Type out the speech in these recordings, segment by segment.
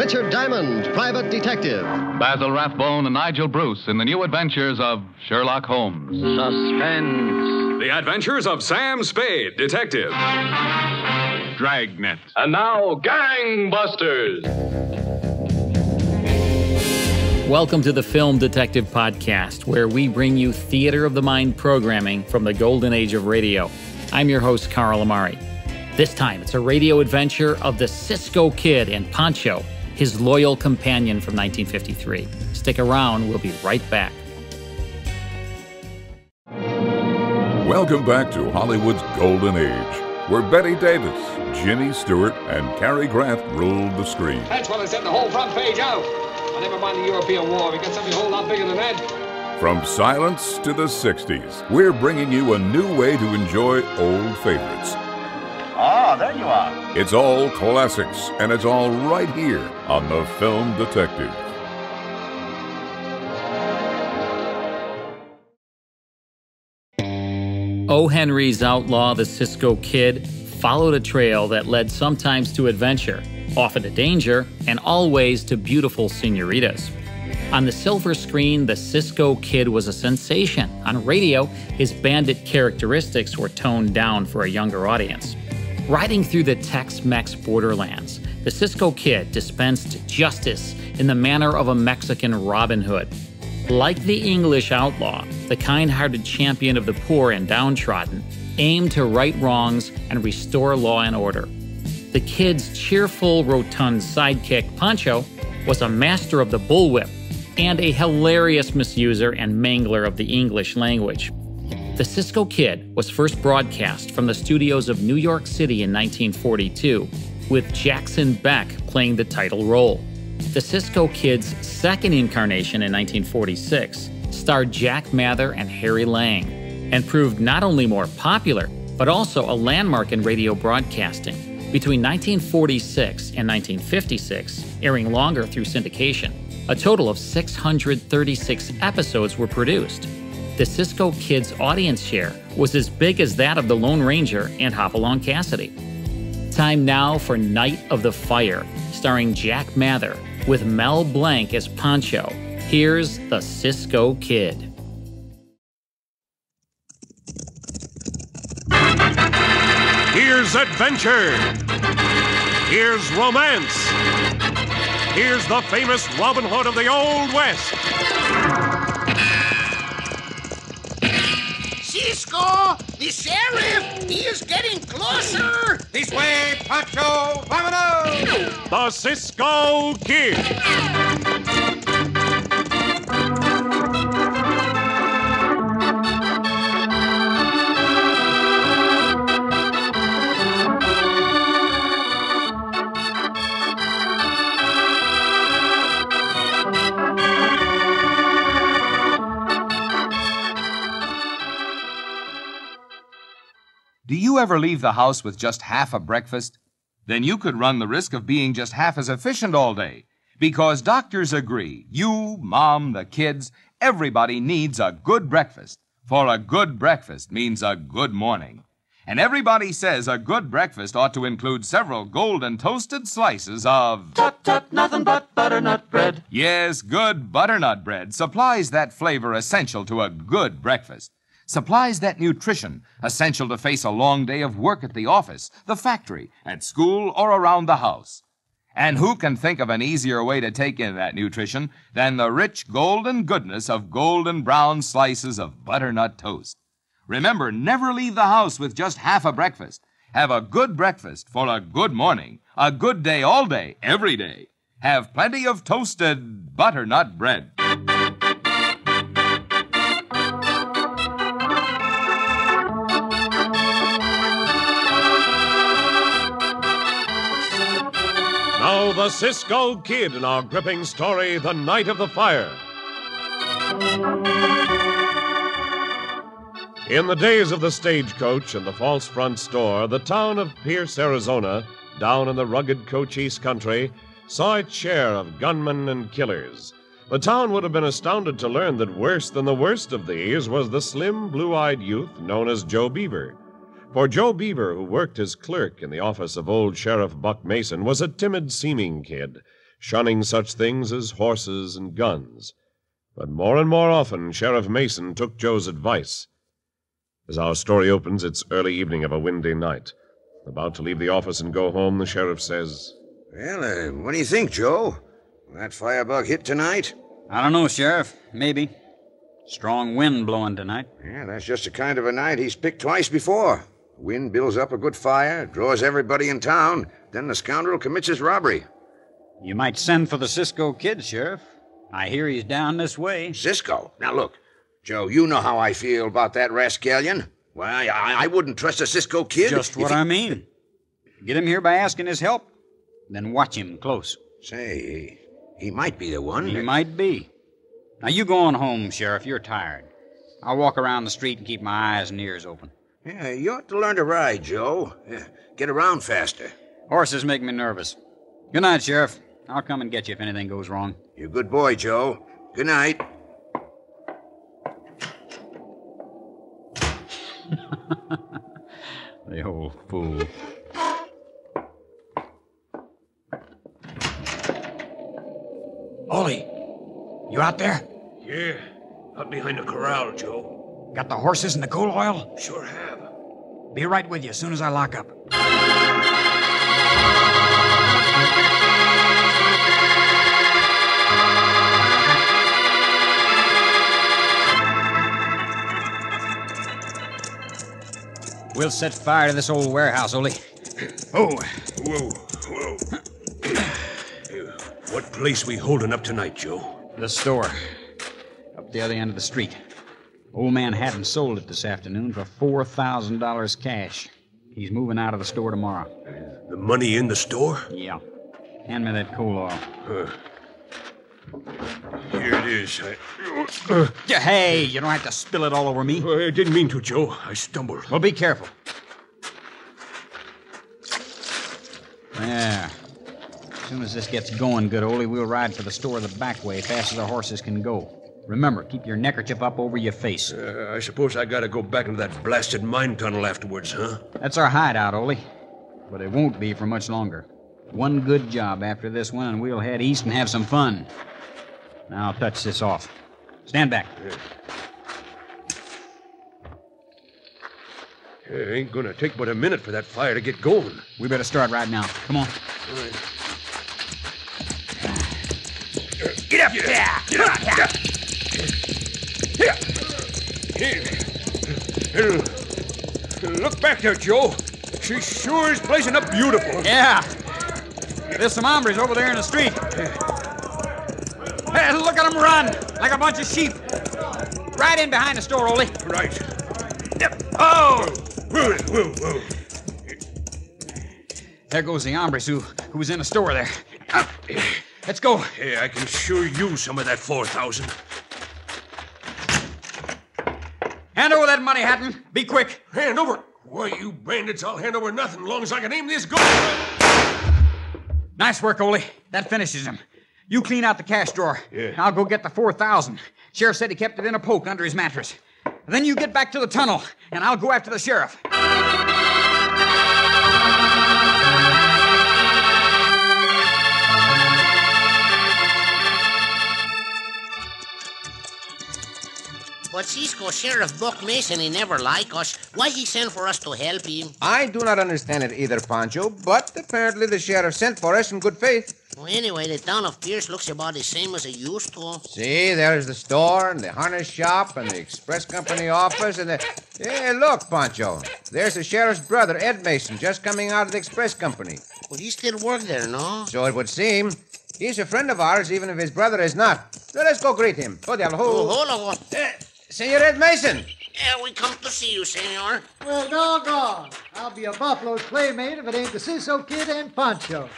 Richard Diamond, Private Detective. Basil Rathbone and Nigel Bruce in the new adventures of Sherlock Holmes. Suspense. The adventures of Sam Spade, Detective. Dragnet. And now, Gangbusters. Welcome to the Film Detective Podcast, where we bring you theater of the mind programming from the golden age of radio. I'm your host, Carl Amari. This time, it's a radio adventure of the Cisco Kid and Pancho, his loyal companion from 1953. Stick around. We'll be right back. Welcome back to Hollywood's golden age, where Betty Davis, Jimmy Stewart, and Cary Grant ruled the screen. That's what I said, the whole front page out. Oh, never mind the European War. We got something a whole lot bigger than that. From silence to the 60s, we're bringing you a new way to enjoy old favorites. Ah, there you are. It's all classics, and it's all right here on The Film Detective. O. Henry's outlaw, the Cisco Kid, followed a trail that led sometimes to adventure, often to danger, and always to beautiful senoritas. On the silver screen, the Cisco Kid was a sensation. On radio, his bandit characteristics were toned down for a younger audience. Riding through the Tex-Mex borderlands, the Cisco Kid dispensed justice in the manner of a Mexican Robin Hood. Like the English outlaw, the kind-hearted champion of the poor and downtrodden aimed to right wrongs and restore law and order. The Kid's cheerful, rotund sidekick, Pancho, was a master of the bullwhip and a hilarious misuser and mangler of the English language. The Cisco Kid was first broadcast from the studios of New York City in 1942, with Jackson Beck playing the title role. The Cisco Kid's second incarnation in 1946 starred Jack Mather and Harry Lang, and proved not only more popular, but also a landmark in radio broadcasting, between 1946 and 1956, airing longer through syndication. A total of 636 episodes were produced. The Cisco Kid's audience share was as big as that of The Lone Ranger and Hopalong Cassidy. Time now for Night of the Fire, starring Jack Mather, with Mel Blanc as Pancho. Here's the Cisco Kid. Here's adventure. Here's romance. Here's the famous Robin Hood of the Old West. Cisco, the sheriff, he is getting closer. This way, Pancho, vamonos. The Cisco Kid. Do you ever leave the house with just half a breakfast? Then you could run the risk of being just half as efficient all day, because doctors agree, you, Mom, the kids, everybody needs a good breakfast, for a good breakfast means a good morning. And everybody says a good breakfast ought to include several golden toasted slices of... Tut, tut, nothing but butternut bread. Yes, good butternut bread supplies that flavor essential to a good breakfast. Supplies that nutrition essential to face a long day of work at the office, the factory, at school, or around the house. And who can think of an easier way to take in that nutrition than the rich golden goodness of golden brown slices of butternut toast? Remember, never leave the house with just half a breakfast. Have a good breakfast for a good morning, a good day all day, every day. Have plenty of toasted butternut bread. Now the Cisco Kid in our gripping story, The Night of the Fire. In the days of the stagecoach and the false front store, the town of Pierce, Arizona, down in the rugged Cochise country, saw its share of gunmen and killers. The town would have been astounded to learn that worse than the worst of these was the slim, blue-eyed youth known as Joe Beaver. For Joe Beaver, who worked as clerk in the office of old Sheriff Buck Mason, was a timid-seeming kid, shunning such things as horses and guns. But more and more often, Sheriff Mason took Joe's advice. As our story opens, it's early evening of a windy night. About to leave the office and go home, the sheriff says, "Well, what do you think, Joe? Will that firebug hit tonight?" "I don't know, Sheriff. Maybe. Strong wind blowing tonight." "Yeah, that's just the kind of a night he's picked twice before. Wind builds up a good fire, draws everybody in town, then the scoundrel commits his robbery." "You might send for the Cisco Kid, Sheriff. I hear he's down this way." "Cisco? Now, look, Joe, you know how I feel about that rascallion. Why, I wouldn't trust a Cisco Kid." "Just what I mean. Get him here by asking his help, then watch him close." "Say, he might be the one." "He might be. Now, you go on home, Sheriff. You're tired. I'll walk around the street and keep my eyes and ears open." "Yeah, you ought to learn to ride, Joe. Get around faster." "Horses make me nervous. Good night, Sheriff. I'll come and get you if anything goes wrong." "You're a good boy, Joe. Good night." The old fool. "Ollie, you out there?" "Yeah, out behind the corral, Joe." "Got the horses and the coal oil?" "Sure have." "Be right with you as soon as I lock up." We'll set fire to this old warehouse, Ollie. Oh. Whoa. What place we holding up tonight, Joe? The store. Up the other end of the street. Old man Haddon sold it this afternoon for $4,000 cash. He's moving out of the store tomorrow. The money in the store? Yeah. Hand me that coal oil. Here it is. Hey, you don't have to spill it all over me. I didn't mean to, Joe. I stumbled. Well, be careful. There. As soon as this gets going good, Ollie, we'll ride for the store the back way, fast as our horses can go. Remember, keep your neckerchief up over your face. I suppose I gotta go back into that blasted mine tunnel afterwards, huh? That's our hideout, Ollie. But it won't be for much longer. One good job after this one, and we'll head east and have some fun. Now I'll touch this off. Stand back. It ain't gonna take but a minute for that fire to get going. We better start right now. Come on. All right. Get up there! Get up there! Here. Look back there, Joe. She sure is blazing up beautiful. Yeah. There's some hombres over there in the street. Hey, look at them run, like a bunch of sheep. Right in behind the store, Ollie. Right. Oh! Whoa. There goes the hombres who was in the store there. Let's go. Hey, I can sure use some of that $4,000. Hand over that money, Hatton. Be quick. Hand over? Why, you bandits, I'll hand over nothing as long as I can aim this gold. Nice work, Ollie. That finishes him. You clean out the cash drawer. Yeah. I'll go get the $4,000. Sheriff said he kept it in a poke under his mattress. Then you get back to the tunnel, and I'll go after the sheriff. But Cisco, Sheriff Buck Mason, he never like us. Why he sent for us to help him? I do not understand it either, Pancho, but apparently the sheriff sent for us in good faith. Well, anyway, the town of Pierce looks about the same as it used to. See, there is the store and the harness shop and the express company office and the... Hey, look, Pancho. There's the sheriff's brother, Ed Mason, just coming out of the express company. Well, he still works there, no? So it would seem. He's a friend of ours, even if his brother is not. So let's go greet him. Hold on. Senor Ed Mason. Yeah, we come to see you, senor. Well, doggone. I'll be a Buffalo's playmate if it ain't the Cisco Kid and Pancho.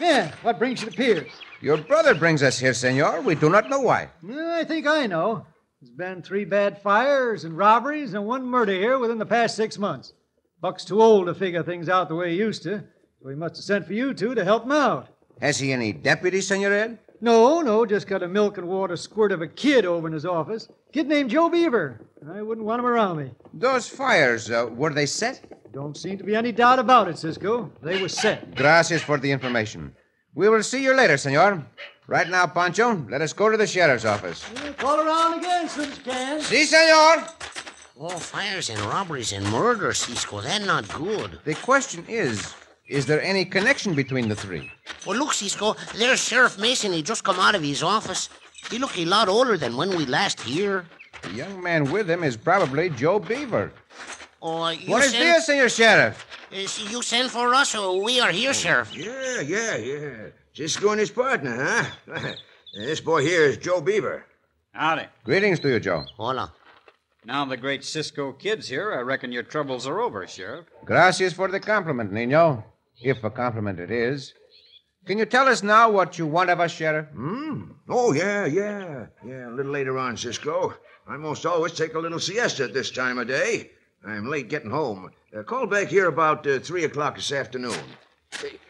Yeah, what brings you to Pierce? Your brother brings us here, senor. We do not know why. Well, I think I know. There's been 3 bad fires and robberies and 1 murder here within the past 6 months. Buck's too old to figure things out the way he used to, so he must have sent for you two to help him out. Has he any deputy, senor Ed? No, just got a milk and water squirt of a kid over in his office. Kid named Joe Beaver. I wouldn't want him around me. Those fires, were they set? Don't seem to be any doubt about it, Cisco. They were set. Gracias for the information. We will see you later, senor. Right now, Pancho, let us go to the sheriff's office. We'll call around again, Switzcan. Si, senor. Oh, fires and robberies and murder, Cisco. That's not good. The question is there any connection between the three? Well, look, Cisco, there's Sheriff Mason. He just come out of his office. He looked a lot older than when we last here. The young man with him is probably Joe Beaver. What is this, Senor Sheriff? You send for us, or we are here, Sheriff. Yeah. Cisco and his partner, huh? This boy here is Joe Beaver. Howdy. Greetings to you, Joe. Hola. Now the great Cisco Kid's here, I reckon your troubles are over, Sheriff. Gracias for the compliment, Nino. If a compliment it is. Can you tell us now what you want of us, Sheriff? Oh, yeah. A little later on, Cisco. I most always take a little siesta at this time of day. I'm late getting home. Call back here about 3 o'clock this afternoon.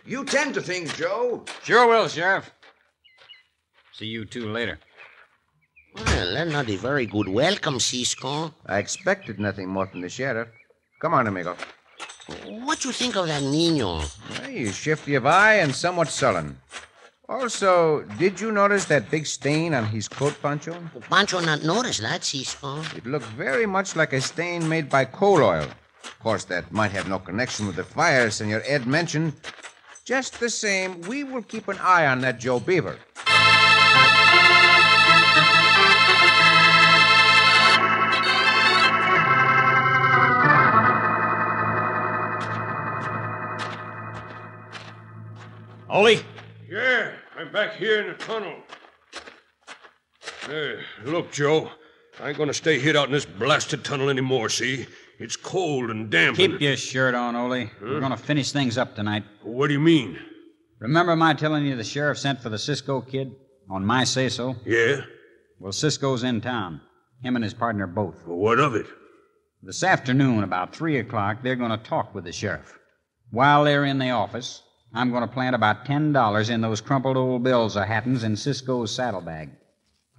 You tend to things, Joe. Sure will, Sheriff. See you two later. Well, that's not a very good welcome, Cisco. I expected nothing more from the sheriff. Come on, amigo. What you think of that Nino? Well, he's shifty of eye and somewhat sullen. Also, did you notice that big stain on his coat, Pancho? Well, Pancho not noticed that, Cisco. It looked very much like a stain made by coal oil. Of course, that might have no connection with the fire Senor Ed mentioned. Just the same, we will keep an eye on that Joe Beaver. Ollie? Yeah, I'm back here in the tunnel. Hey, look, Joe, I ain't gonna stay hid out in this blasted tunnel anymore, see? It's cold and damp. Keep your shirt on, Ollie. Huh? We're gonna finish things up tonight. What do you mean? Remember my telling you the sheriff sent for the Cisco Kid? On my say-so? Yeah? Well, Cisco's in town. Him and his partner both. Well, what of it? This afternoon, about 3 o'clock, they're gonna talk with the sheriff. While they're in the office, I'm going to plant about $10 in those crumpled old bills of Hatton's in Cisco's saddlebag.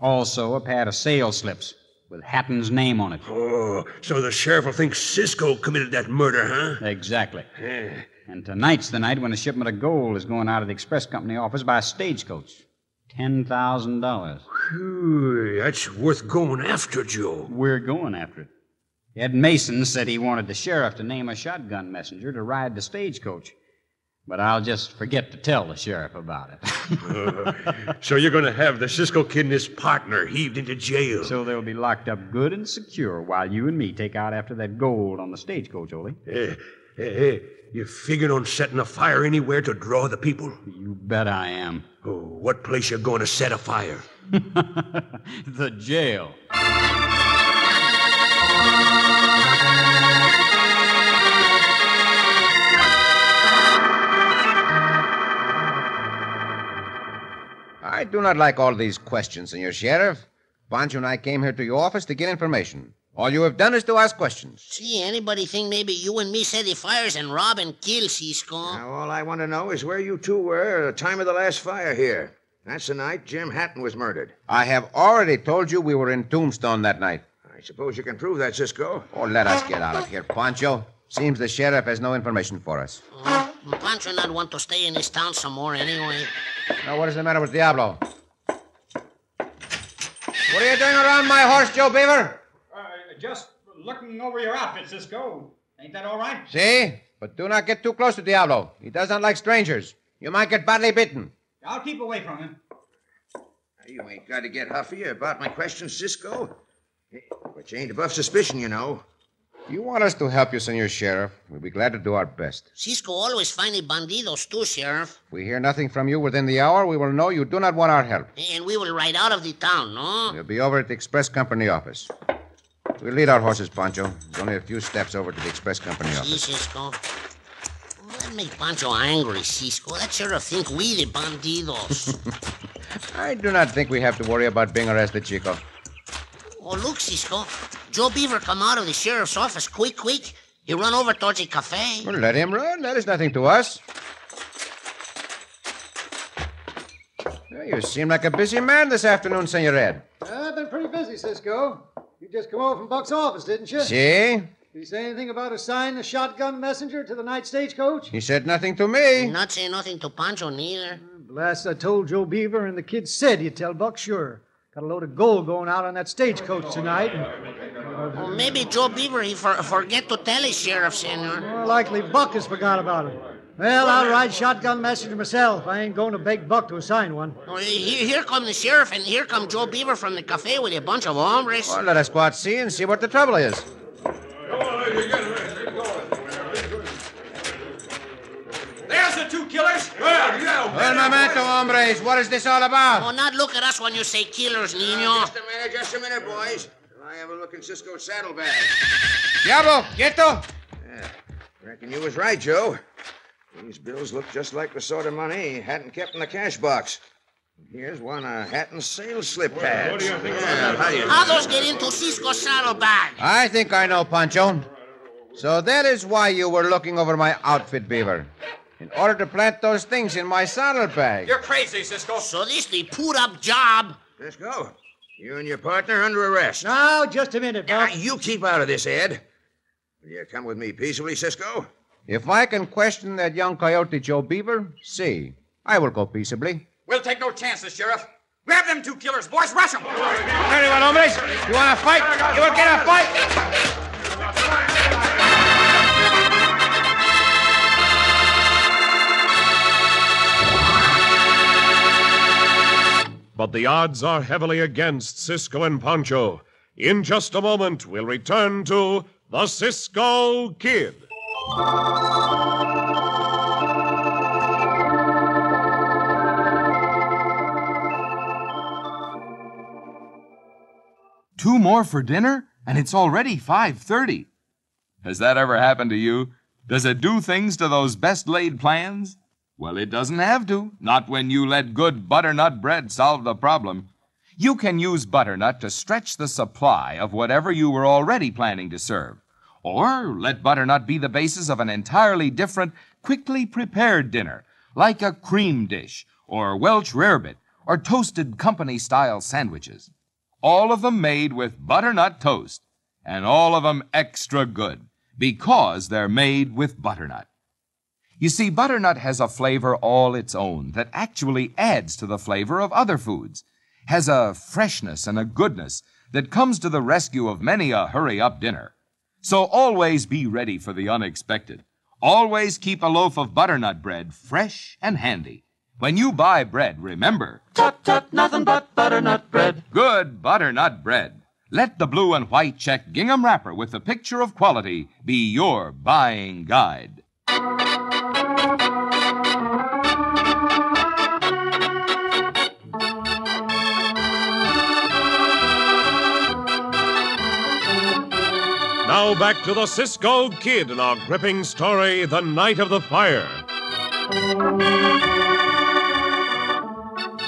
Also, a pad of sales slips with Hatton's name on it. Oh, so the sheriff will think Cisco committed that murder, huh? Exactly. Yeah. And tonight's the night when a shipment of gold is going out of the express company office by stagecoach. $10,000. Whew, that's worth going after, Joe. We're going after it. Ed Mason said he wanted the sheriff to name a shotgun messenger to ride the stagecoach. But I'll just forget to tell the sheriff about it. So you're going to have the Cisco Kid and his partner heaved into jail. So they'll be locked up good and secure while you and me take out after that gold on the stagecoach, Ole. Hey, you figuring on setting a fire anywhere to draw the people? You bet I am. Oh, what place you going to set a fire? The jail. I do not like all these questions, Senor Sheriff. Pancho and I came here to your office to get information. All you have done is to ask questions. See, anybody think maybe you and me set the fires and rob and kill, Cisco? Now, all I want to know is where you two were at the time of the last fire here. That's the night Jim Hatton was murdered. I have already told you we were in Tombstone that night. I suppose you can prove that, Cisco. Oh, let us get out of here, Pancho. Seems the sheriff has no information for us. Pancho not want to stay in this town some more anyway. Now, what is the matter with Diablo? What are you doing around my horse, Joe Beaver? Just looking over your outfit, Cisco. Ain't that all right? See? But do not get too close to Diablo. He does not like strangers. You might get badly bitten. I'll keep away from him. You ain't got to get huffy about my question, Cisco. But you ain't above suspicion, you know. You want us to help you, Senor Sheriff. We'll be glad to do our best. Cisco always finds bandidos, too, Sheriff. We hear nothing from you within the hour. We will know you do not want our help. And we will ride out of the town, no? We'll be over at the express company office. We'll lead our horses, Pancho. It's only a few steps over to the express company office. See, Cisco. That makes Pancho angry, Cisco. That sheriff think we the bandidos. I do not think we have to worry about being arrested, Chico. Oh, look, Cisco. Joe Beaver come out of the sheriff's office quick. He run over towards the cafe. Well, let him run. That is nothing to us. Well, you seem like a busy man this afternoon, Senor Ed. I've been pretty busy, Cisco. You just come over from Buck's office, didn't you? See? Did he say anything about assigning a shotgun messenger to the night stagecoach? He said nothing to me. He not say nothing to Pancho, neither. Last I told Joe Beaver and the kid said you tell Buck sure. Got a load of gold going out on that stagecoach tonight. Well, maybe Joe Beaver, he forget to tell his sheriff, senor. More likely Buck has forgot about it. Well, I'll ride shotgun messenger myself. I ain't going to beg Buck to assign one. Oh, here come the sheriff, and here come Joe Beaver from the cafe with a bunch of hombres. Well, let us go out see and see what the trouble is. There's the two killers. Well, momento, hombres. What is this all about? Oh, not look at us when you say killers, Nino. Just a minute, boys. I have a look in Cisco's saddlebag. Diablo, quieto. Yeah, reckon you was right, Joe. These bills look just like the sort of money Hatton kept in the cash box. Here's one of Hatton's sales slip pads. What do you think? How those get into Cisco's saddlebag? I think I know, Pancho. So that is why you were looking over my outfit, Beaver. In order to plant those things in my saddlebag. You're crazy, Cisco. So this the put-up job. Cisco, you and your partner under arrest. Now, just a minute, Buck. You keep out of this, Ed. Will you come with me peaceably, Cisco? If I can question that young coyote, Joe Beaver, see. I will go peaceably. We'll take no chances, Sheriff. Grab them two killers, boys. Rush them. Very well, hombres. You want to fight? You will get a fight. But the odds are heavily against Cisco and Pancho. In just a moment, we'll return to the Cisco Kid. Two more for dinner, and it's already 5:30. Has that ever happened to you? Does it do things to those best-laid plans? Well, it doesn't have to, not when you let good butternut bread solve the problem. You can use butternut to stretch the supply of whatever you were already planning to serve. Or let butternut be the basis of an entirely different, quickly prepared dinner, like a cream dish, or Welsh rarebit, or toasted company-style sandwiches. All of them made with butternut toast, and all of them extra good, because they're made with butternut. You see, butternut has a flavor all its own that actually adds to the flavor of other foods, has a freshness and a goodness that comes to the rescue of many a hurry-up dinner. So always be ready for the unexpected. Always keep a loaf of butternut bread fresh and handy. When you buy bread, remember... Tut, tut, nothing but butternut bread. Good butternut bread. Let the blue and white check gingham wrapper with the picture of quality be your buying guide. Now back to the Cisco Kid in our gripping story, The Night of the Fire.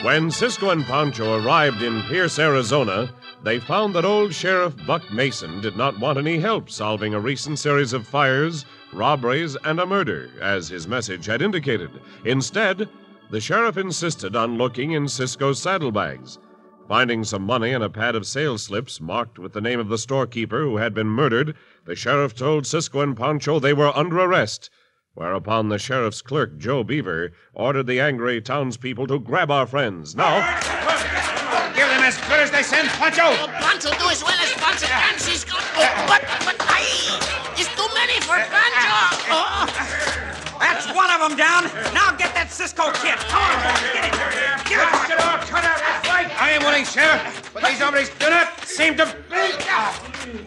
When Cisco and Pancho arrived in Pierce, Arizona, they found that old Sheriff Buck Mason did not want any help solving a recent series of fires, robberies, and a murder, as his message had indicated. Instead, the sheriff insisted on looking in Cisco's saddlebags. Finding some money and a pad of sales slips marked with the name of the storekeeper who had been murdered, the sheriff told Cisco and Pancho they were under arrest, whereupon the sheriff's clerk, Joe Beaver, ordered the angry townspeople to grab our friends. Now... Give them as good as they send, Pancho! Oh, Pancho, do as well as Pancho can, Cisco. Oh, but, it's too many for Pancho! Oh. That's one of them down. Now get that Cisco Kid. Come on, get it. Get it. Get out, cut out that fight. I am willing, Sheriff, but these hombres do not seem to be...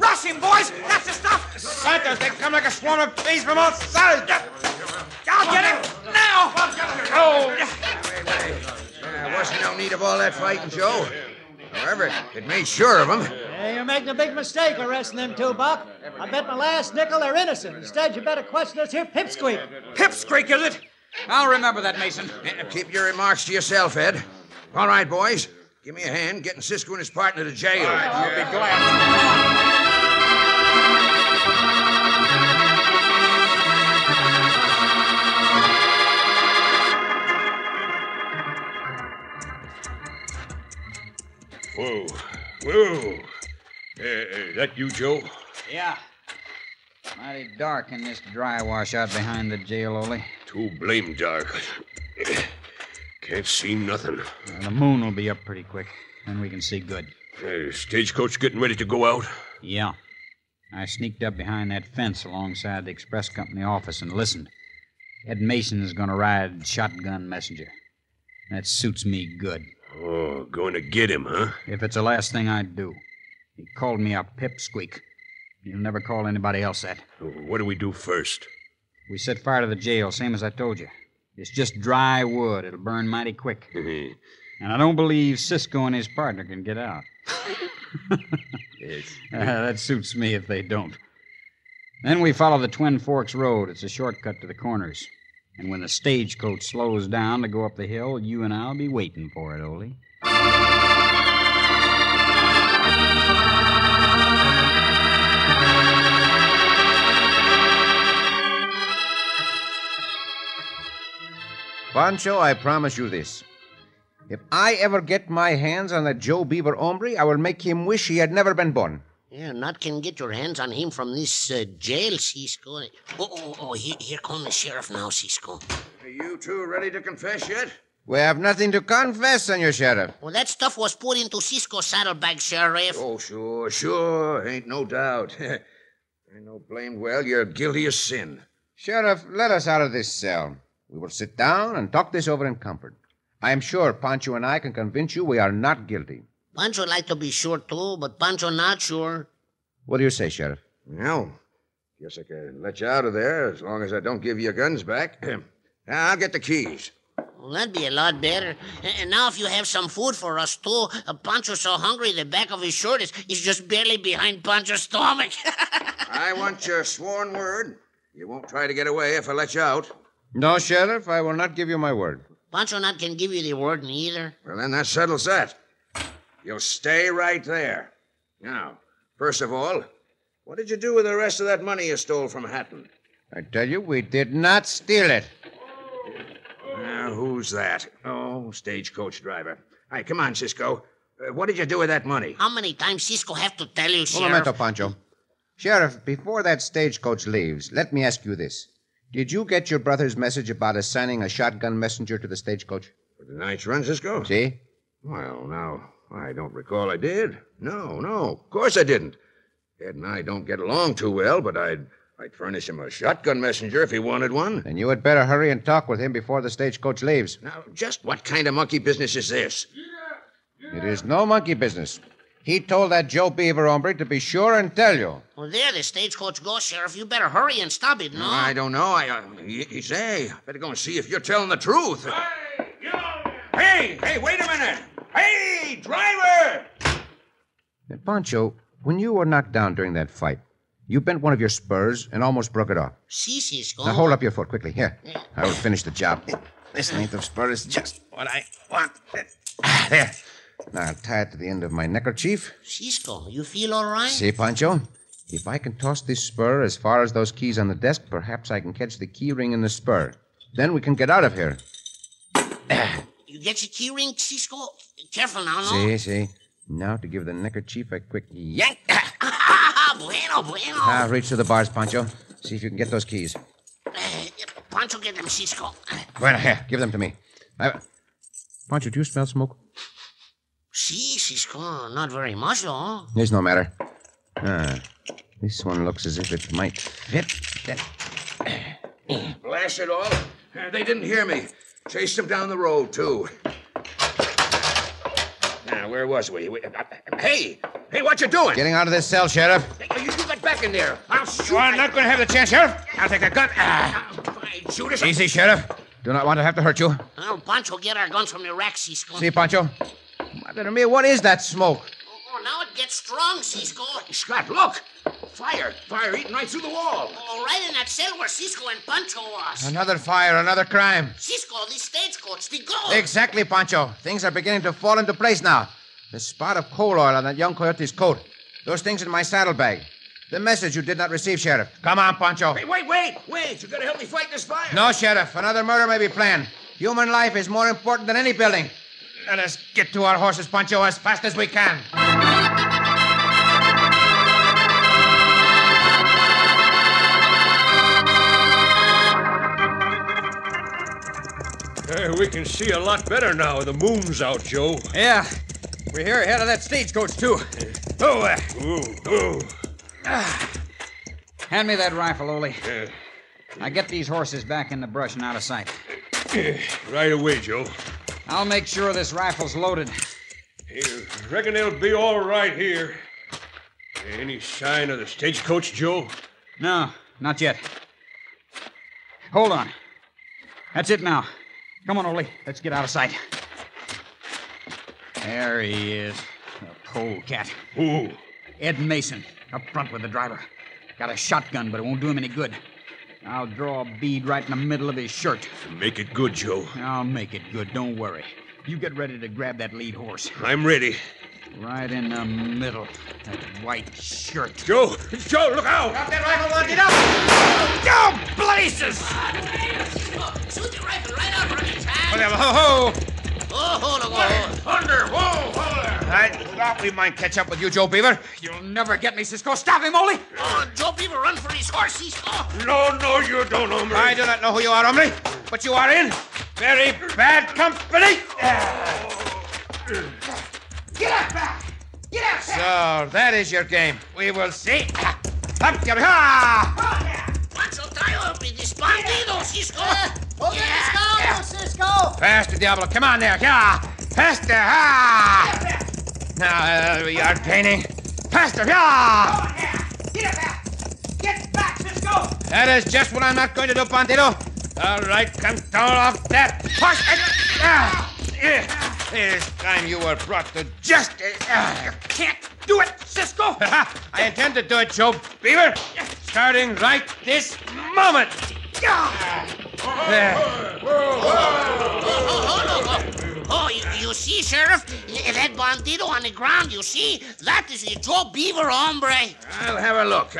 Rush him, boys. That's the stuff. Santos, they come like a swarm of bees from all sides. I'll get him now. Oh. There wasn't no need of all that fighting, Joe. However, it made sure of him. Yeah, you're making a big mistake arresting them two, Buck. I bet my last nickel they're innocent. Instead, you better question this here pipsqueak. Pipsqueak, is it? I'll remember that, Mason. Keep your remarks to yourself, Ed. All right, boys. Give me a hand getting Cisco and his partner to jail. All right, I'll be glad. Whoa. That you, Joe? Yeah. Mighty dark in this dry wash out behind the jail, Ole. Too blame dark. Can't see nothing. Well, the moon will be up pretty quick. Then we can see good. Hey, stagecoach getting ready to go out? Yeah. I sneaked up behind that fence alongside the express company office and listened. Ed Mason is going to ride shotgun messenger. That suits me good. Oh, going to get him, huh? If it's the last thing I do. He called me a pipsqueak. He'll never call anybody else that. What do we do first? We set fire to the jail, same as I told you. It's just dry wood. It'll burn mighty quick. And I don't believe Cisco and his partner can get out. Yes. That suits me if they don't. Then we follow the Twin Forks Road. It's a shortcut to the corners. And when the stagecoach slows down to go up the hill, you and I'll be waiting for it, Ole. Pancho, I promise you this. If I ever get my hands on that Joe Bieber hombre, I will make him wish he had never been born. Yeah, not can get your hands on him from this jail, Cisco. Oh, here comes the sheriff now, Cisco. Are you two ready to confess yet? We have nothing to confess, Senor Sheriff. Well, that stuff was put into Cisco's saddlebag, Sheriff. Oh, sure, ain't no doubt. I know blamed well you're guilty of sin. Sheriff, let us out of this cell. We will sit down and talk this over in comfort. I am sure Pancho and I can convince you we are not guilty. Pancho would like to be sure, too, but Pancho not sure. What do you say, Sheriff? No. Guess I can let you out of there as long as I don't give you your guns back. Now, I'll get the keys. Well, that'd be a lot better. And now if you have some food for us, too. Pancho's so hungry the back of his shirt is just barely behind Pancho's stomach. I want your sworn word. You won't try to get away if I let you out. No, Sheriff, I will not give you my word. Pancho not can give you the word neither. Well, then that settles that. You'll stay right there. Now, first of all, what did you do with the rest of that money you stole from Hatton? I tell you, we did not steal it. Now, who's that? Oh, stagecoach driver. All right, come on, Cisco. What did you do with that money? How many times Cisco have to tell you, Sheriff? Un momento, Pancho. Sheriff, before that stagecoach leaves, let me ask you this. Did you get your brother's message about assigning a shotgun messenger to the stagecoach? For the night's run, Cisco? See? Well, now, I don't recall I did. No, of course I didn't. Ed and I don't get along too well, but I'd furnish him a shotgun messenger if he wanted one. Then you had better hurry and talk with him before the stagecoach leaves. Now, just what kind of monkey business is this? Yeah. It is no monkey business. He told that Joe Beaver hombre to be sure and tell you. Well, there the stagecoach goes, Sheriff. You better hurry and stop it, no? I don't know. He say, better go and see if you're telling the truth. Hey, get on there. Hey, wait a minute. Hey, driver! Now, Pancho, when you were knocked down during that fight, you bent one of your spurs and almost broke it off. Cisco. Now, hold up your foot quickly. Here, I will finish the job. This length of spur is just what I want. There. Now, I'll tie it to the end of my neckerchief. Cisco, you feel all right? See, Pancho? If I can toss this spur as far as those keys on the desk, perhaps I can catch the key ring in the spur. Then we can get out of here. You get your key ring, Cisco? Careful now, no? See. Now to give the neckerchief a quick yank. Bueno. Now, reach to the bars, Pancho. See if you can get those keys. Pancho, get them, Cisco. Right here, give them to me. Pancho, do you smell smoke? See, Cisco, not very much, though. It's no matter. This one looks as if it might fit. Blast it all. They didn't hear me. Chased them down the road, too. Now, where was we? Hey, what you doing? Getting out of this cell, Sheriff. You get back in there. I'll shoot. You are not going to have the chance, Sheriff. I'll take the gun. Shoot us. Easy, Sheriff. Do not want to have to hurt you. Oh, Pancho, get our guns from your rack, Cisco. See, Pancho? Mother me, what is that smoke? Oh, now it gets strong, Cisco. Scott, look. Fire eating right through the wall. Oh, right in that cell where Cisco and Pancho was. Another fire, another crime. Cisco, this stagecoach, the gold. Exactly, Pancho. Things are beginning to fall into place now. The spot of coal oil on that young coyote's coat. Those things in my saddlebag. The message you did not receive, Sheriff. Come on, Pancho. Hey, wait. You gotta help me fight this fire. No, Sheriff. Another murder may be planned. Human life is more important than any building. Let us get to our horses, Pancho, as fast as we can. Hey, we can see a lot better now. The moon's out, Joe. Yeah. We're here ahead of that stagecoach, too. Oh, hand me that rifle, Ole. Now get these horses back in the brush and out of sight. Right away, Joe. I'll make sure this rifle's loaded. Hey, reckon they'll be all right here. Any sign of the stagecoach, Joe? No, not yet. Hold on. That's it now. Come on, Ole. Let's get out of sight. There he is. A cold cat. Who? Ed Mason. Up front with the driver. Got a shotgun, but it won't do him any good. I'll draw a bead right in the middle of his shirt. Make it good, Joe. I'll make it good. Don't worry. You get ready to grab that lead horse. I'm ready. Right in the middle. That white shirt. Joe! Joe, look out! Drop that rifle, Lund. Get up! Joe, blazes! Shoot your rifle right out from his hand. Whatever. Ho, ho! Oh, hold on, Thunder! Whoa, hold on! I thought we might catch up with you, Joe Beaver. You'll never get me, Cisco. Stop him, Ole! Oh, Joe Beaver, run for his horse. He's off. No, no, you don't, hombre. I do not know who you are, hombre, but you are in very bad company. Oh. Get up, back! Get up, back! So, that is your game. We will see. Up, get up! Pancho, tie up with this bandido, Cisco. Over the Cisco, Cisco! Faster, Diablo. Come on there. Yeah. Faster. Ah. Now, we are gaining. Faster. Yeah. Get back. Get back, Cisco. That is just what I'm not going to do, Bandito. All right, control off that horse. This time you were brought to justice. You can't do it, Cisco. I intend to do it, Joe Beaver. Starting right this moment. There. You see, Sheriff? That bandito on the ground, you see? That is Joe Beaver, hombre. I'll have a look.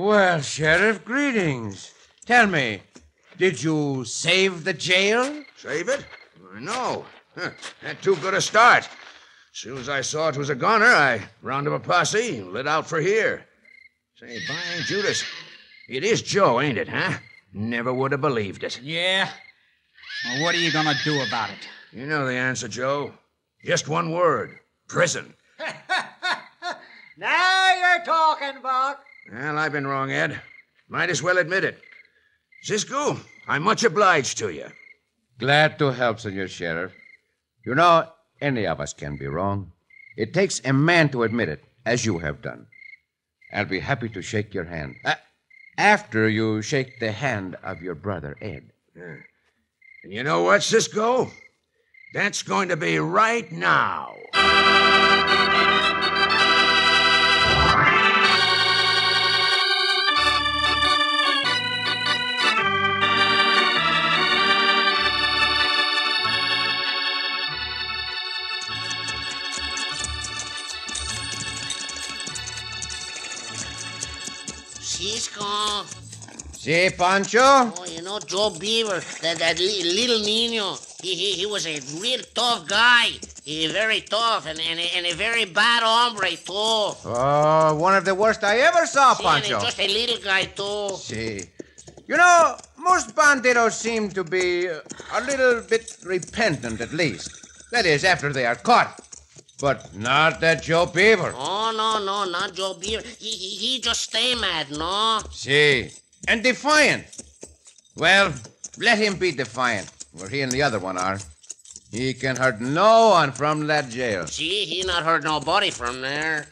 Well, Sheriff, greetings. Tell me, did you save the jail? Save it? No. Not too good a start. As soon as I saw it was a goner, I rounded up a posse and lit out for here. Say, by Judas... It is Joe, ain't it, huh? Never would have believed it. Yeah. Well, what are you gonna do about it? You know the answer, Joe. Just one word. Prison. Now you're talking, Buck. Well, I've been wrong, Ed. Might as well admit it. Cisco, I'm much obliged to you. Glad to help, Senor Sheriff. You know, any of us can be wrong. It takes a man to admit it, as you have done. I'll be happy to shake your hand. After you shake the hand of your brother, Ed. Yeah. And you know what, Cisco? That's going to be right now. Cisco. Si, Pancho? Oh, you know, Joe Beaver, that little Nino, he was a real tough guy. He very tough and a very bad hombre, too. Oh, one of the worst I ever saw, si, Pancho. And just a little guy, too. Si. You know, most bandidos seem to be a little bit repentant, at least. That is, after they are caught. But not that Joe Beaver. Oh, no, not Joe Beaver. He just stay mad, no? See. And defiant. Well, let him be defiant, where he and the other one are. He can hurt no one from that jail. See, he not hurt nobody from there.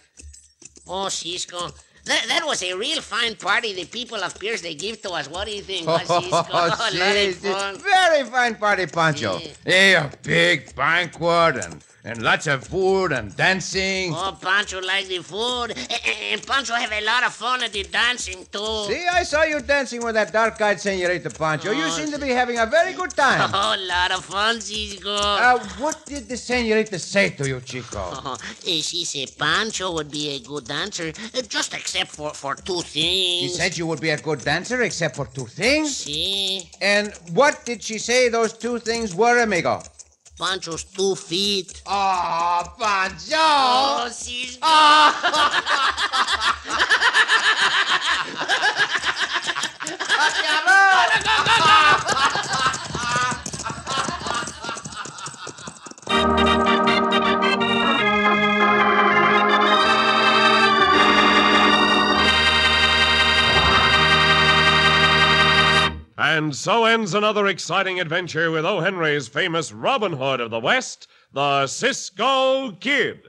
Oh, Cisco. That was a real fine party the people of Pierce they give to us. What do you think, Cisco? Oh, it's very fine party, Pancho. Yeah. Hey, a big banquet and lots of food and dancing. Oh, Pancho likes the food. And Pancho have a lot of fun at the dancing, too. See, I saw you dancing with that dark-eyed senorita, Pancho. You seem to be having a very good time. Oh, a lot of fun, Cisco. What did the senorita say to you, Chico? She said Pancho would be a good dancer, just except for two things. She said you would be a good dancer except for two things? See. And what did she say those two things were, amigo? Pancho's 2 feet. Oh, Pancho! Oh, Cisco! Oh. And so ends another exciting adventure with O. Henry's famous Robin Hood of the West, the Cisco Kid.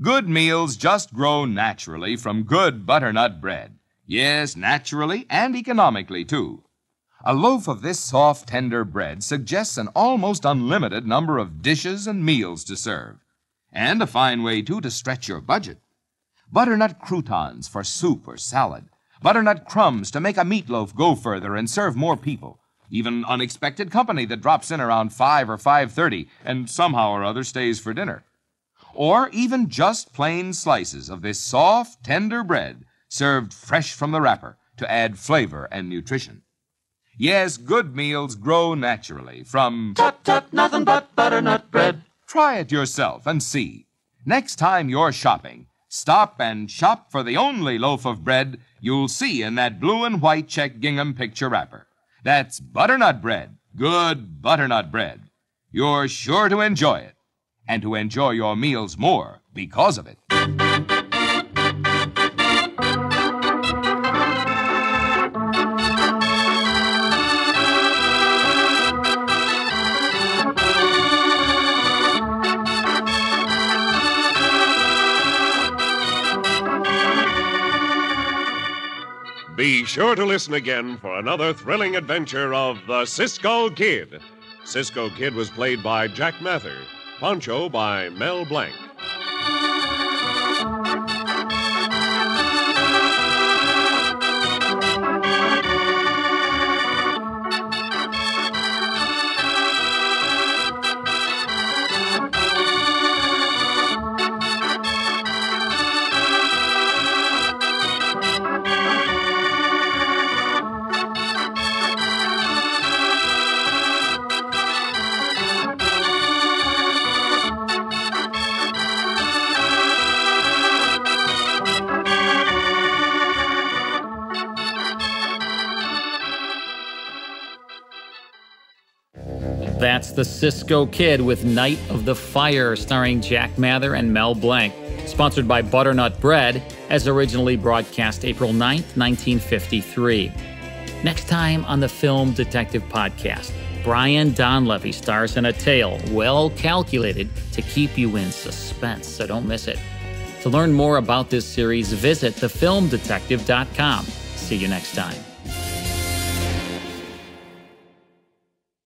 Good meals just grow naturally from good butternut bread. Yes, naturally and economically, too. A loaf of this soft, tender bread suggests an almost unlimited number of dishes and meals to serve. And a fine way, too, to stretch your budget. Butternut croutons for soup or salad. Butternut crumbs to make a meatloaf go further and serve more people. Even unexpected company that drops in around 5 or 5:30 and somehow or other stays for dinner. Or even just plain slices of this soft, tender bread served fresh from the wrapper to add flavor and nutrition. Yes, good meals grow naturally from Tut Tut Nothing But Butternut Bread. Try it yourself and see. Next time you're shopping, stop and shop for the only loaf of bread you'll see in that blue and white check gingham picture wrapper. That's butternut bread, good butternut bread. You're sure to enjoy it, and to enjoy your meals more because of it. Be sure to listen again for another thrilling adventure of the Cisco Kid. Cisco Kid was played by Jack Mather, Pancho by Mel Blanc. That's The Cisco Kid with Night of the Fire, starring Jack Mather and Mel Blanc. Sponsored by Butternut Bread, as originally broadcast April 9th, 1953. Next time on the Film Detective Podcast, Brian Donlevy stars in a tale well calculated to keep you in suspense, so don't miss it. To learn more about this series, visit thefilmdetective.com. See you next time.